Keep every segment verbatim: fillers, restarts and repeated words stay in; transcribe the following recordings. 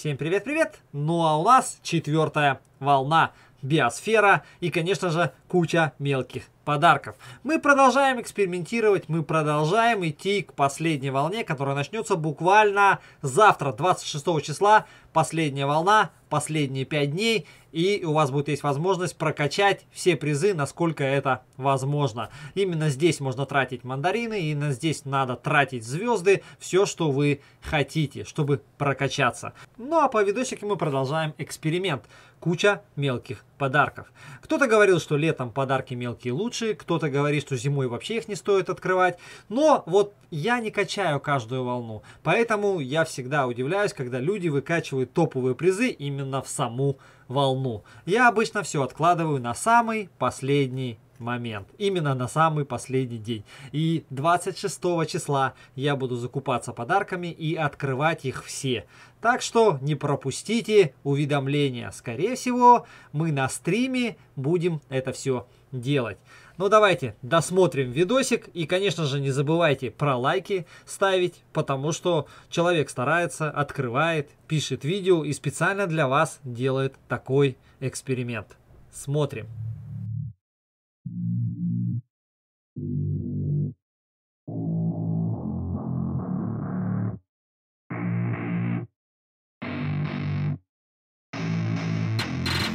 Всем привет-привет! Ну а у нас четвертая волна, биосфера и, конечно же, куча мелких подарков. Мы продолжаем экспериментировать, мы продолжаем идти к последней волне, которая начнется буквально завтра, двадцать шестого числа. Последняя волна, последние пять дней, и у вас будет есть возможность прокачать все призы, насколько это возможно. Именно здесь можно тратить мандарины, именно здесь надо тратить звезды, все, что вы хотите, чтобы прокачаться. Ну а по видосике мы продолжаем эксперимент. Куча мелких подарков. Кто-то говорил, что летом подарки мелкие лучше, кто-то говорит, что зимой вообще их не стоит открывать. Но вот я не качаю каждую волну, поэтому я всегда удивляюсь, когда люди выкачивают топовые призы именно в саму волну. Я обычно все откладываю на самый последний момент, именно на самый последний день. И двадцать шестого числа я буду закупаться подарками и открывать их все. Так что не пропустите уведомления. Скорее всего, мы на стриме будем это все делать. Ну давайте досмотрим видосик. И, конечно же, не забывайте про лайки ставить, потому что человек старается, открывает, пишет видео и специально для вас делает такой эксперимент. Смотрим.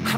I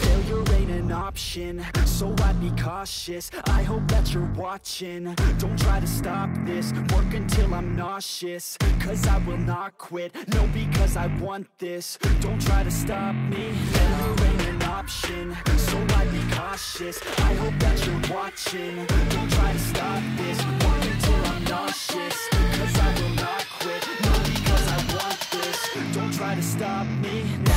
Failure ain't an option, so I'd be cautious. I hope that you're watching, don't try to stop this. Work until I'm nauseous, cause I will not quit. No, because I want this, don't try to stop me. Failure ain't an option, so I'd be cautious. I hope that you're watching, don't try to stop this. Work until I'm nauseous, cause I will not quit. No, because I want this, don't try to stop me now.